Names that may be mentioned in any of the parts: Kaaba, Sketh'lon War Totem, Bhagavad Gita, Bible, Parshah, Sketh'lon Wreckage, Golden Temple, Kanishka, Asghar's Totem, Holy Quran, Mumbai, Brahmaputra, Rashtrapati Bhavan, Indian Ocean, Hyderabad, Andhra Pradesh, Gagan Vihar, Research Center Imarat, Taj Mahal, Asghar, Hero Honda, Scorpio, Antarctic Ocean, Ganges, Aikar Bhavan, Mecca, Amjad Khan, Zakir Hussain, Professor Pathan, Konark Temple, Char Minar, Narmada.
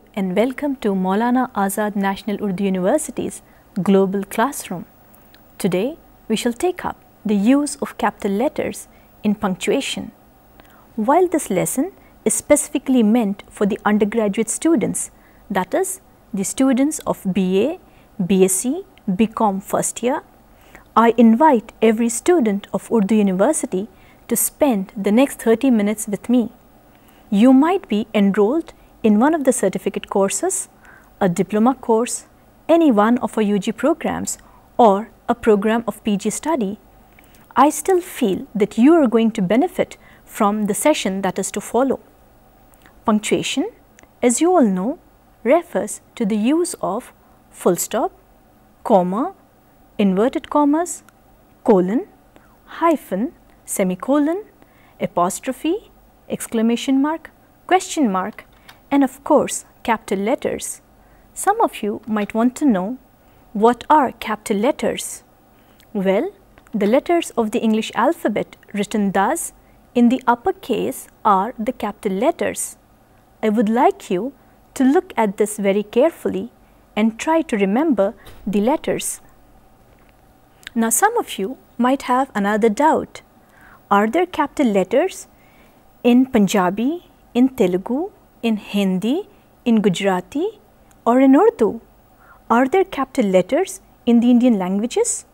Hello and welcome to Maulana Azad National Urdu University's Global Classroom. Today we shall take up the use of capital letters in punctuation. While this lesson is specifically meant for the undergraduate students, that is the students of BA, BSc, BCom first year, I invite every student of Urdu University to spend the next 30 minutes with me. You might be enrolled in one of the certificate courses, a diploma course, any one of our UG programs or a program of PG study. I still feel that you are going to benefit from the session that is to follow. Punctuation, as you all know, refers to the use of full stop, comma, inverted commas, colon, hyphen, semicolon, apostrophe, exclamation mark, question mark, and of course capital letters. Some of you might want to know, what are capital letters? Well, the letters of the English alphabet written thus in the upper case are the capital letters. I would like you to look at this very carefully and try to remember the letters. Now, some of you might have another doubt. Are there capital letters in Punjabi, in Telugu, in Hindi, in Gujarati or in Urdu? Are there capital letters in the Indian languages?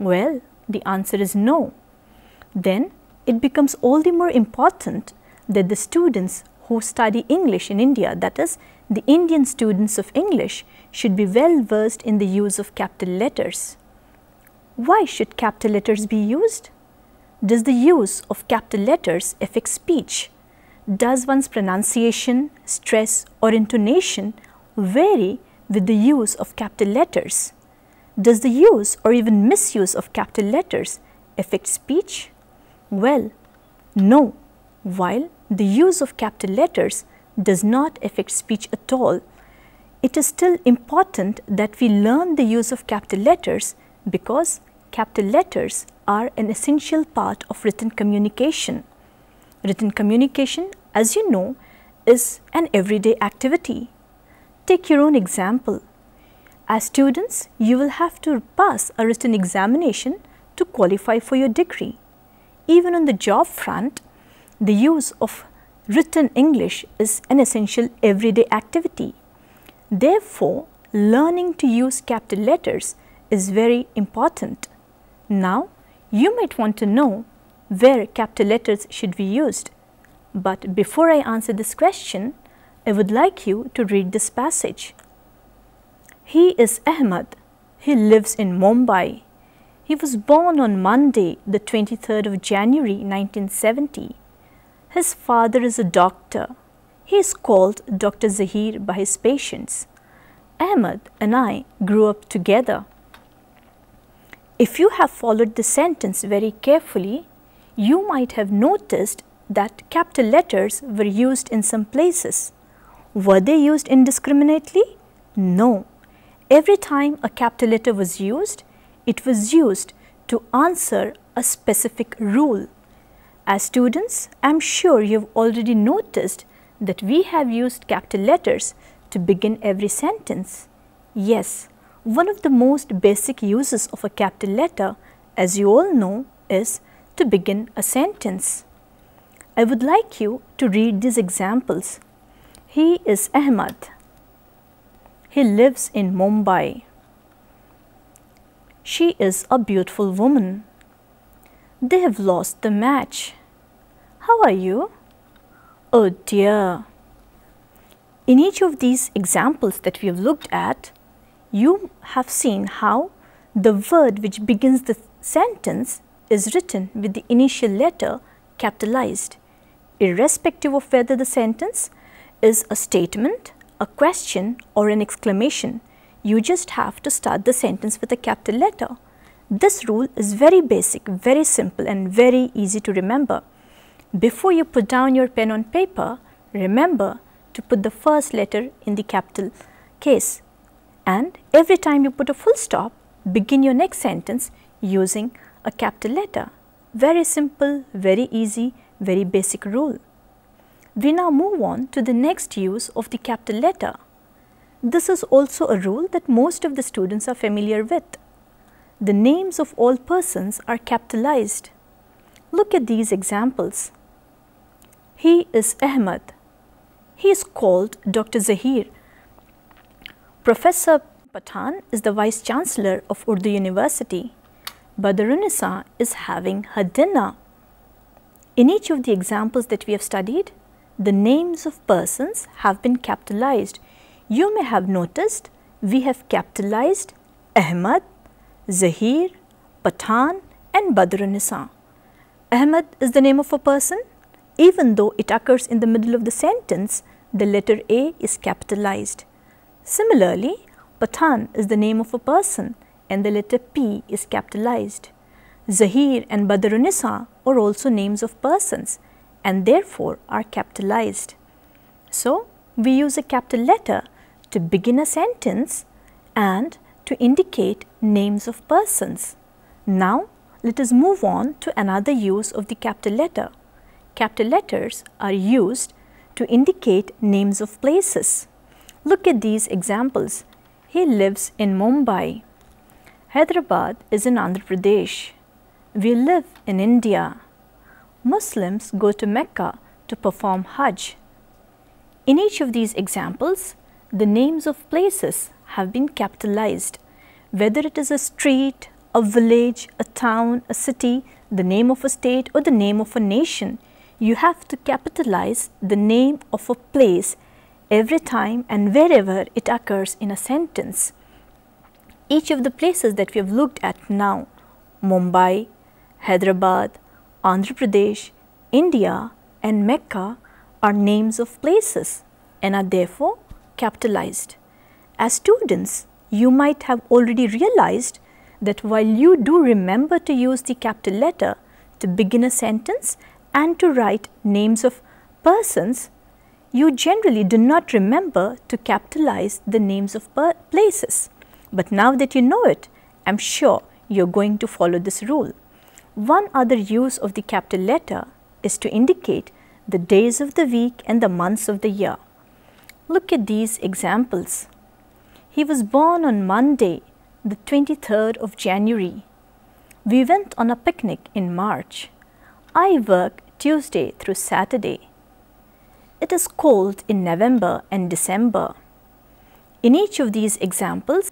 Well, the answer is no. Then it becomes all the more important that the students who study English in India, that is the Indian students of English, should be well versed in the use of capital letters. Why should capital letters be used? Does the use of capital letters affect speech? Does one's pronunciation, stress or intonation vary with the use of capital letters? Does the use or even misuse of capital letters affect speech? Well, no. While the use of capital letters does not affect speech at all, it is still important that we learn the use of capital letters because capital letters are an essential part of written communication. Written communication, as you know, is an everyday activity. Take your own example. As students, you will have to pass a written examination to qualify for your degree. Even on the job front, the use of written English is an essential everyday activity. Therefore, learning to use capital letters is very important. Now, you might want to know where capital letters should be used. But before I answer this question, I would like you to read this passage. He is Ahmad. He lives in Mumbai. He was born on Monday, the 23rd of January 1970. His father is a doctor. He is called Dr. Zahir by his patients. Ahmad and I grew up together. If you have followed the sentence very carefully, you might have noticed that capital letters were used in some places. Were they used indiscriminately? No. Every time a capital letter was used, it was used to answer a specific rule. As students, I am sure you have already noticed that we have used capital letters to begin every sentence. Yes, one of the most basic uses of a capital letter, as you all know, is to begin a sentence. I would like you to read these examples. He is Ahmad. He lives in Mumbai. She is a beautiful woman. They have lost the match. How are you? Oh dear. In each of these examples that we have looked at, you have seen how the word which begins the sentence is written with the initial letter capitalized, irrespective of whether the sentence is a statement, a question or an exclamation. You just have to start the sentence with a capital letter. This rule is very basic, very simple and very easy to remember. Before you put down your pen on paper, remember to put the first letter in the capital case, and every time you put a full stop, begin your next sentence using a capital letter. Very simple, very easy, very basic rule. We now move on to the next use of the capital letter. This is also a rule that most of the students are familiar with. The names of all persons are capitalized. Look at these examples. He is Ahmad. He is called Dr. Zahir. Professor Pathan is the Vice Chancellor of Urdu University. Badrunisa is having her dinner. In each of the examples that we have studied, the names of persons have been capitalized. You may have noticed we have capitalized Ahmad, Zahir, Pathan and Badrunisa. Ahmad is the name of a person. Even though it occurs in the middle of the sentence, the letter A is capitalized. Similarly, Pathan is the name of a person and the letter P is capitalized. Zahir and Badrunisa are also names of persons and therefore are capitalized. So, we use a capital letter to begin a sentence and to indicate names of persons. Now, let us move on to another use of the capital letter. Capital letters are used to indicate names of places. Look at these examples. He lives in Mumbai. Hyderabad is in Andhra Pradesh. We live in India. Muslims go to Mecca to perform Hajj. In each of these examples, the names of places have been capitalized. Whether it is a street, a village, a town, a city, the name of a state or the name of a nation, you have to capitalize the name of a place every time and wherever it occurs in a sentence. Each of the places that we have looked at now, Mumbai, Hyderabad, Andhra Pradesh, India and Mecca, are names of places and are therefore capitalized. As students, you might have already realized that while you do remember to use the capital letter to begin a sentence and to write names of persons, you generally do not remember to capitalize the names of places. But now that you know it, I'm sure you're going to follow this rule. One other use of the capital letter is to indicate the days of the week and the months of the year. Look at these examples. He was born on Monday, the 23rd of January. We went on a picnic in March. I work Tuesday through Saturday. It is cold in November and December. In each of these examples,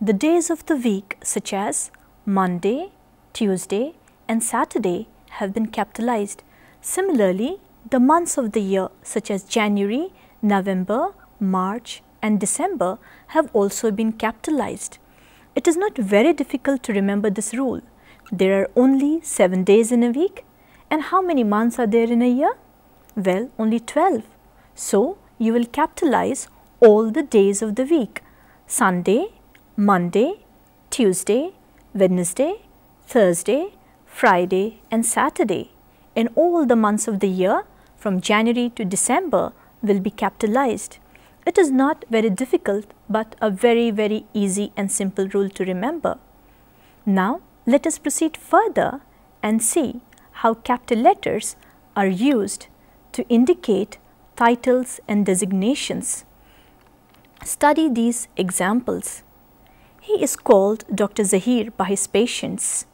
the days of the week such as Monday, Tuesday and Saturday have been capitalized. Similarly, the months of the year such as January, November, March and December have also been capitalized. It is not very difficult to remember this rule. There are only 7 days in a week, and how many months are there in a year? Well, only 12. So, you will capitalize all the days of the week: Sunday, Monday, Tuesday, Wednesday, Thursday, Friday and Saturday. And all the months of the year from January to December will be capitalized. It is not very difficult, but a very easy and simple rule to remember. Now, let us proceed further and see how capital letters are used to indicate titles and designations. Study these examples. He is called Dr. Zahir by his patients.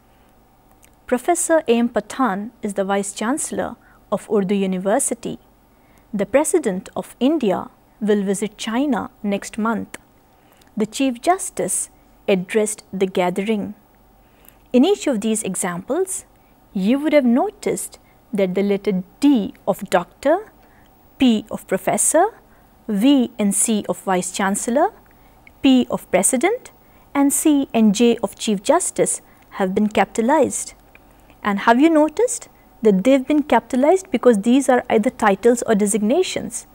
Professor A.M. Pathan is the Vice Chancellor of Urdu University. The President of India will visit China next month. The Chief Justice addressed the gathering. In each of these examples, you would have noticed that the letter D of Doctor, P of Professor, V and C of Vice Chancellor, P of President, and C and J of Chief Justice have been capitalized. And have you noticed that they've been capitalized because these are either titles or designations?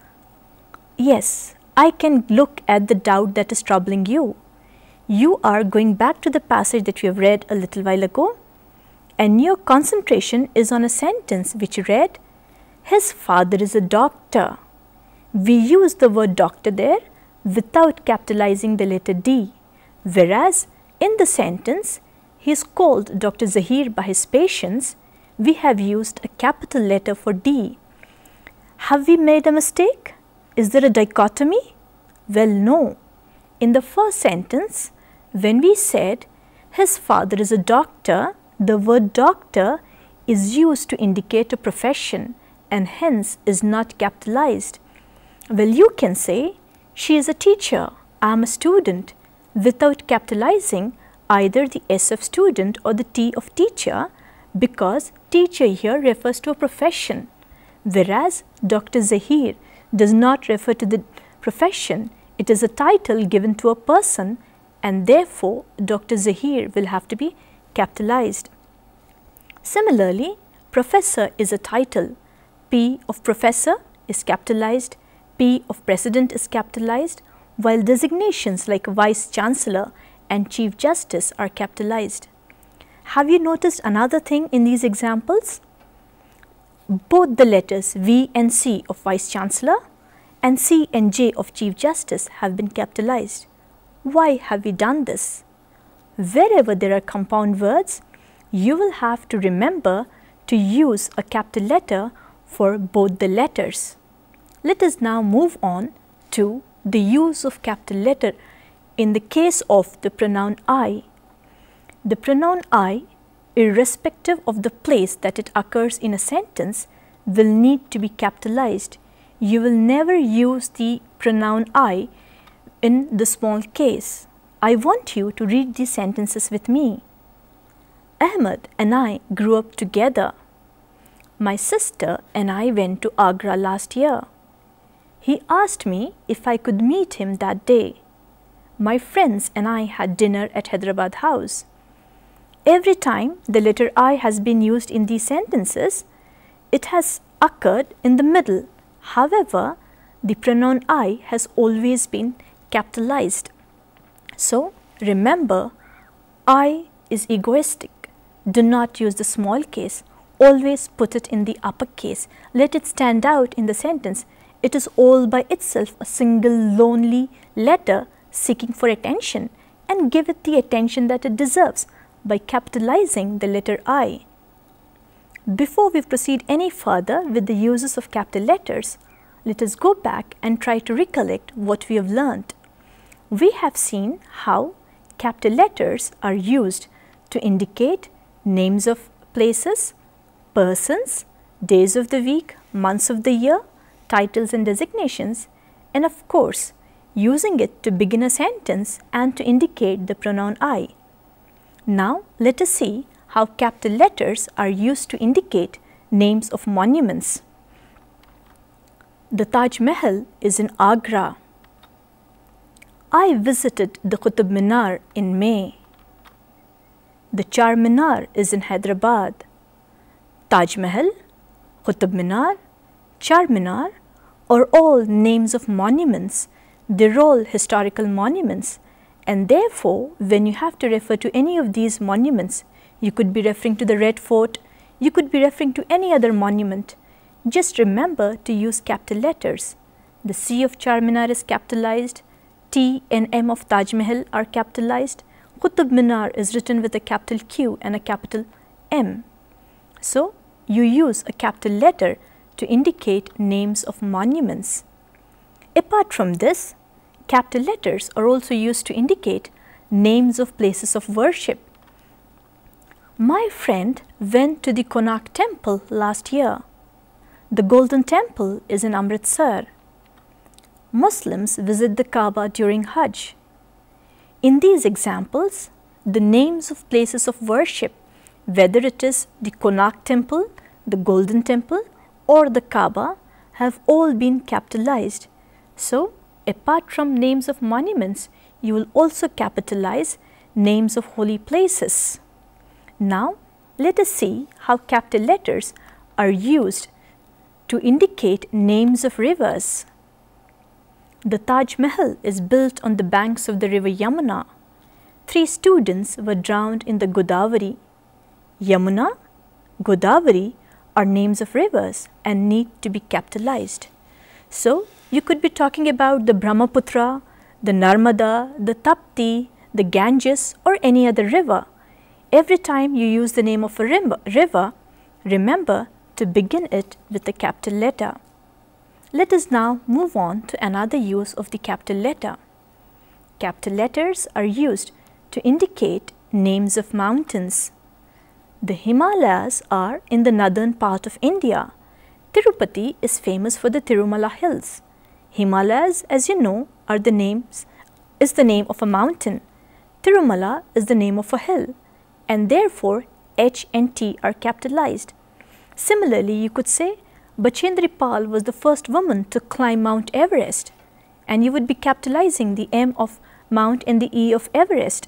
Yes, I can look at the doubt that is troubling you. You are going back to the passage that we have read a little while ago, and your concentration is on a sentence which read, his father is a doctor. We use the word doctor there without capitalizing the letter D, whereas in the sentence, he is called Dr. Zahir by his patients, we have used a capital letter for D. Have we made a mistake? Is there a dichotomy? Well, no. In the first sentence, when we said his father is a doctor, the word doctor is used to indicate a profession and hence is not capitalized. Well, you can say she is a teacher, I am a student, without capitalizing either the S of student or the T of teacher, because teacher here refers to a profession, whereas Dr. Zahir does not refer to the profession. It is a title given to a person, and therefore Dr. Zahir will have to be capitalized. Similarly, professor is a title. P of professor is capitalized, P of president is capitalized, while designations like vice chancellor and chief justice are capitalized. Have you noticed another thing in these examples? Both the letters V and C of vice chancellor and C and J of Chief Justice have been capitalized. Why have we done this? Wherever there are compound words, you will have to remember to use a capital letter for both the letters. Let us now move on to the use of capital letter in the case of the pronoun I. The pronoun I, irrespective of the place that it occurs in a sentence, will need to be capitalized. You will never use the pronoun I in the small case. I want you to read these sentences with me. Ahmed and I grew up together. My sister and I went to Agra last year. He asked me if I could meet him that day. My friends and I had dinner at Hyderabad house. Every time the letter I has been used in these sentences, it has occurred in the middle. However, the pronoun I has always been capitalized. So, remember, I is egoistic. Do not use the small case. Always put it in the upper case. Let it stand out in the sentence. It is all by itself a single lonely letter seeking for attention, and give it the attention that it deserves by capitalizing the letter I. Before we proceed any further with the uses of capital letters, let us go back and try to recollect what we have learnt. We have seen how capital letters are used to indicate names of places, persons, days of the week, months of the year, titles and designations, and of course, using it to begin a sentence and to indicate the pronoun I. Now, let us see how capital letters are used to indicate names of monuments. The Taj Mahal is in Agra. I visited the Qutb Minar in May. The Char Minar is in Hyderabad. Taj Mahal, Qutb Minar, Char Minar are all names of monuments. They're all historical monuments, and therefore when you have to refer to any of these monuments, you could be referring to the Red Fort, you could be referring to any other monument. Just remember to use capital letters. The C of Char Minar is capitalized, T and M of Taj Mahal are capitalized, Qutb Minar is written with a capital Q and a capital M. So, you use a capital letter to indicate names of monuments. Apart from this, capital letters are also used to indicate names of places of worship. My friend went to the Konark Temple last year. The Golden Temple is in Amritsar. Muslims visit the Kaaba during Hajj. In these examples, the names of places of worship, whether it is the Konark Temple, the Golden Temple or the Kaaba, have all been capitalized. So, apart from names of monuments, you will also capitalize names of holy places. Now, let us see how capital letters are used to indicate names of rivers. The Taj Mahal is built on the banks of the river Yamuna. 3 students were drowned in the Godavari. Yamuna, Godavari are names of rivers and need to be capitalized. So, you could be talking about the Brahmaputra, the Narmada, the Tapti, the Ganges or any other river. Every time you use the name of a river, remember to begin it with a capital letter. Let us now move on to another use of the capital letter. Capital letters are used to indicate names of mountains. The Himalayas are in the northern part of India. Tirupati is famous for the Tirumala hills. Himalayas, as you know, are the names is the name of a mountain. Tirumala is the name of a hill, and therefore H and T are capitalized. Similarly, you could say Bachendri Pal was the first woman to climb Mount Everest, and you would be capitalizing the M of Mount and the E of Everest.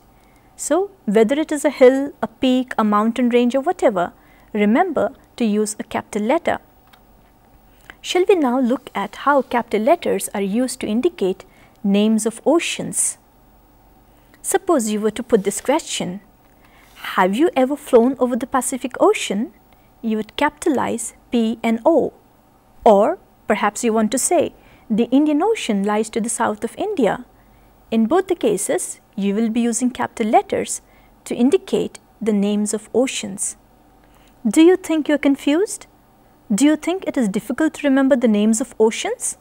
So, whether it is a hill, a peak, a mountain range or whatever, remember to use a capital letter. Shall we now look at how capital letters are used to indicate names of oceans? Suppose you were to put this question, have you ever flown over the Pacific Ocean? You would capitalize P and O. Or perhaps you want to say, the Indian Ocean lies to the south of India. In both the cases, you will be using capital letters to indicate the names of oceans. Do you think you are confused? Do you think it is difficult to remember the names of oceans?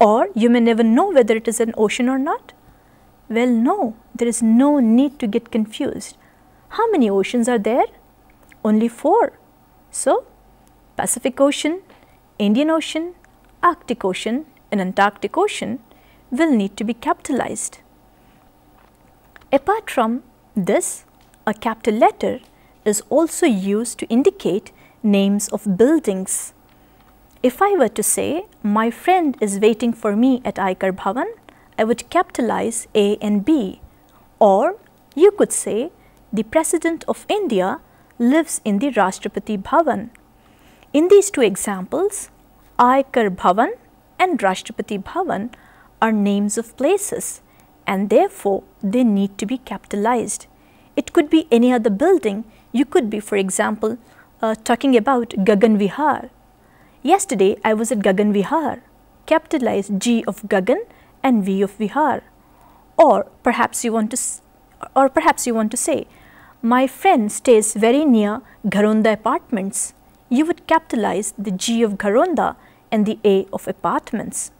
Or you may never know whether it is an ocean or not? Well, no, there is no need to get confused. How many oceans are there? Only 4. So, Pacific Ocean, Indian Ocean, Arctic Ocean and Antarctic Ocean will need to be capitalized. Apart from this, a capital letter is also used to indicate names of buildings. If I were to say, my friend is waiting for me at Aikar Bhavan, I would capitalize A and B. Or you could say, the President of India lives in the Rashtrapati Bhavan. In these two examples, Aikar Bhavan and Rashtrapati Bhavan are names of places and therefore they need to be capitalized. It could be any other building. You could be, for example, talking about Gagan Vihar. Yesterday I was at Gagan Vihar. Capitalize G of Gagan and V of Vihar. Or perhaps you want to say, my friend stays very near Gharonda Apartments. You would capitalize the G of Gharonda and the A of Apartments.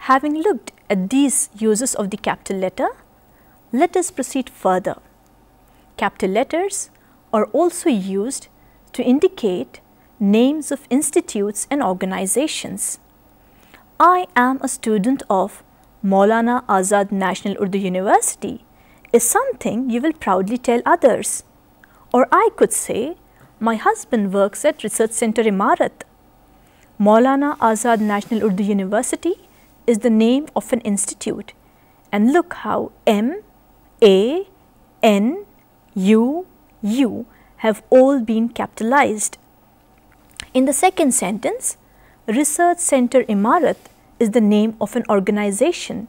Having looked at these uses of the capital letter, let us proceed further. Capital letters are also used to indicate names of institutes and organizations. I am a student of Maulana Azad National Urdu University is something you will proudly tell others. Or I could say, my husband works at Research Center Imarat. Maulana Azad National Urdu University is the name of an institute. And look how M, A, N, U, U have all been capitalized. In the second sentence, Research Center Imarat is the name of an organization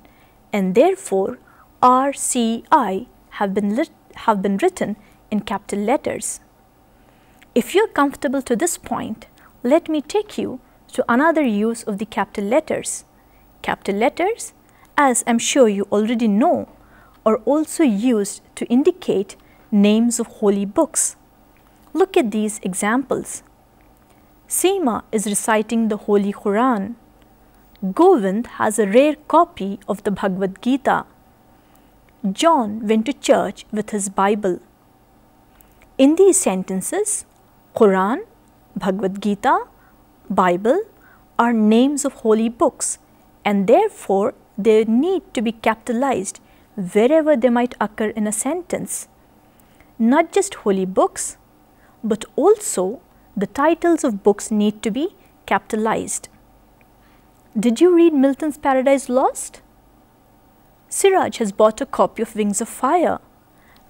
and therefore RCI have been written in capital letters. If you are comfortable to this point, let me take you to another use of the capital letters. Capital letters, as I am sure you already know, are also used to indicate names of holy books. Look at these examples. Seema is reciting the Holy Quran. Govind has a rare copy of the Bhagavad Gita. John went to church with his Bible. In these sentences, Quran, Bhagavad Gita, Bible are names of holy books and therefore they need to be capitalized wherever they might occur in a sentence. Not just holy books, but also the titles of books need to be capitalized. Did you read Milton's Paradise Lost? Siraj has bought a copy of Wings of Fire.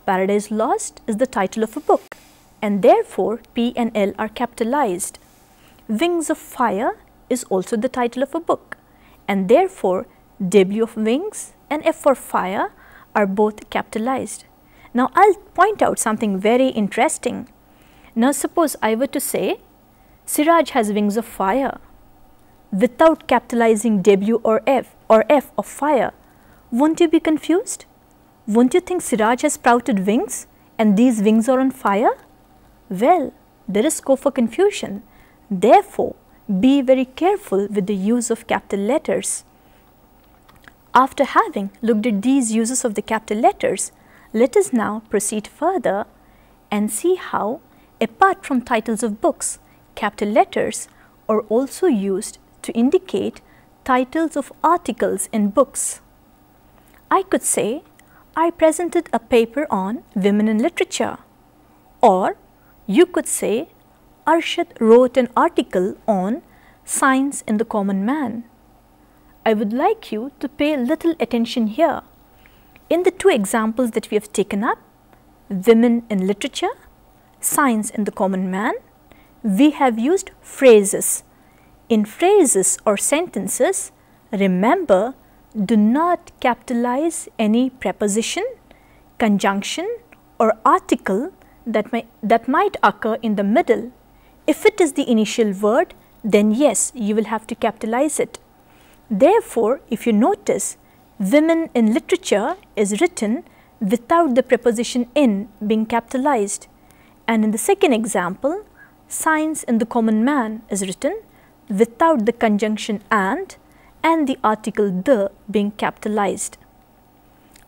Paradise Lost is the title of a book and therefore P and L are capitalized. Wings of Fire is also the title of a book and therefore W of Wings and F for Fire are both capitalized. Now I'll point out something very interesting. Now suppose I were to say, Siraj has wings of fire without capitalizing W or F of fire. Won't you be confused? Won't you think Siraj has sprouted wings and these wings are on fire? Well, there is scope for confusion. Therefore, Be very careful with the use of capital letters. After having looked at these uses of the capital letters, let us now proceed further and see how, apart from titles of books, capital letters are also used to indicate titles of articles in books. I could say, I presented a paper on women in literature, or you could say, Arshad wrote an article on science in the common man. I would like you to pay little attention here. In the two examples that we have taken up, women in literature, science in the common man, we have used phrases. In phrases or sentences, remember, do not capitalize any preposition, conjunction or article that might occur in the middle. If it is the initial word, then yes, you will have to capitalize it. Therefore, if you notice, women in literature is written without the preposition in being capitalized. And in the second example, science in the common man is written without the conjunction and the article the being capitalized.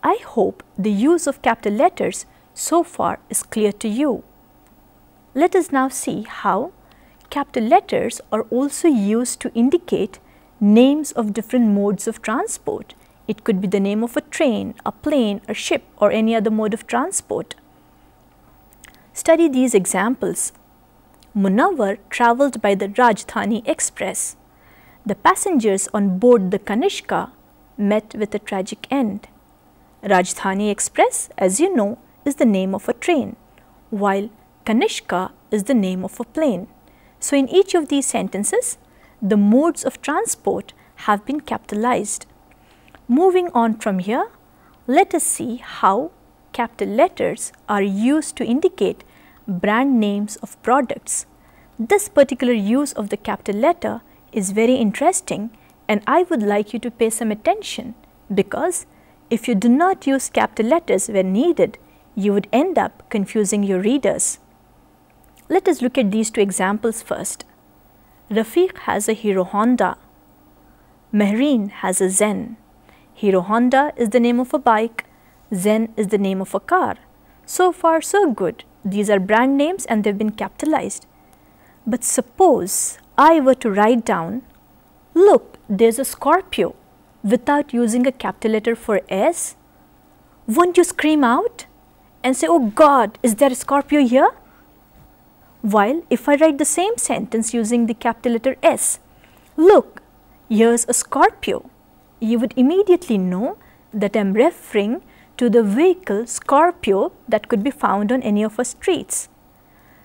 I hope the use of capital letters so far is clear to you. Let us now see how capital letters are also used to indicate names of different modes of transport. It could be the name of a train, a plane, a ship or any other mode of transport. Study these examples. Munawar travelled by the Rajdhani Express. The passengers on board the Kanishka met with a tragic end. Rajdhani Express, as you know, is the name of a train, while Kanishka is the name of a plane. So, in each of these sentences, the modes of transport have been capitalized. Moving on from here, let us see how capital letters are used to indicate brand names of products. This particular use of the capital letter is very interesting, and I would like you to pay some attention, because if you do not use capital letters when needed, you would end up confusing your readers. Let us look at these two examples first. Rafiq has a Hero Honda. Mahreen has a Zen. Hero Honda is the name of a bike. Zen is the name of a car. So far, so good. These are brand names and they've been capitalized. But suppose I were to write down, look, there's a Scorpio, without using a capital letter for S, won't you scream out and say, oh God, is there a Scorpio here? While if I write the same sentence using the capital letter S, look, here's a Scorpio, you would immediately know that I'm referring to the vehicle Scorpio that could be found on any of our streets.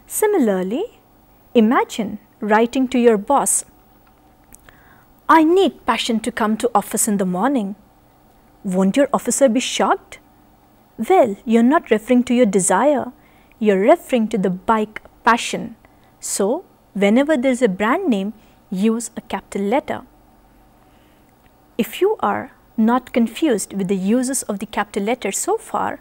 Similarly, imagine writing to your boss, I need Passion to come to office in the morning. Won't your officer be shocked? Well, you're not referring to your desire, you're referring to the bike Passion. So, whenever there's a brand name, use a capital letter. If you are not confused with the uses of the capital letter so far,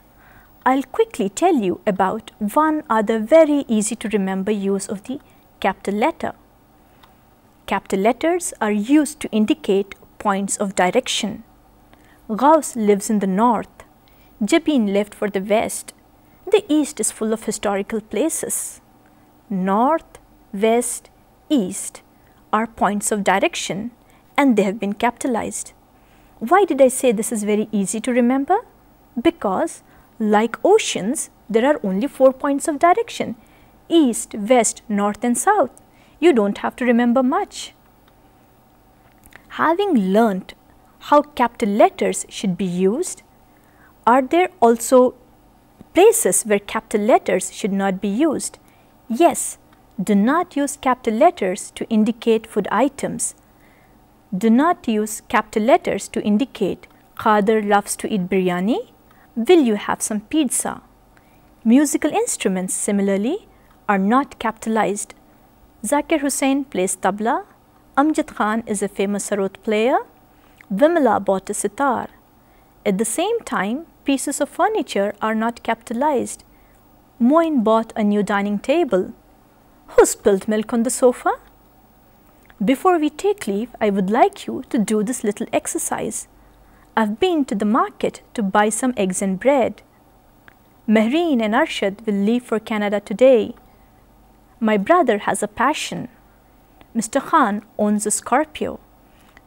I'll quickly tell you about one other very easy to remember use of the capital letter. Capital letters are used to indicate points of direction. Gauss lives in the north. Jabin left for the west. The east is full of historical places. North, west, east are points of direction and they have been capitalized. Why did I say this is very easy to remember? Because like oceans, there are only 4 points of direction, east, west, north and south. You don't have to remember much. Having learnt how capital letters should be used, are there also places where capital letters should not be used? Yes, do not use capital letters to indicate food items. Do not use capital letters to indicate Qadar loves to eat biryani, will you have some pizza? Musical instruments similarly are not capitalized. Zakir Hussain plays tabla, Amjad Khan is a famous sarod player, Vimala bought a sitar. At the same time, pieces of furniture are not capitalized. Moin bought a new dining table. Who spilled milk on the sofa? Before we take leave, I would like you to do this little exercise. I've been to the market to buy some eggs and bread. Mehreen and Arshad will leave for Canada today. My brother has a passion. Mr. Khan owns a Scorpio.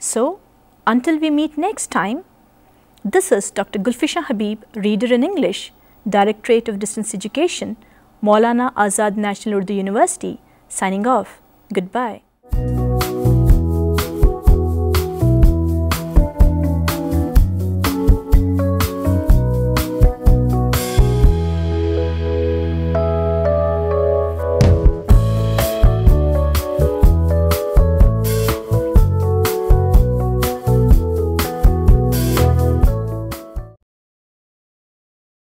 So, until we meet next time, this is Dr. Gulfisha Habib, Reader in English, Directorate of Distance Education, Maulana Azad National Urdu University, signing off. Goodbye.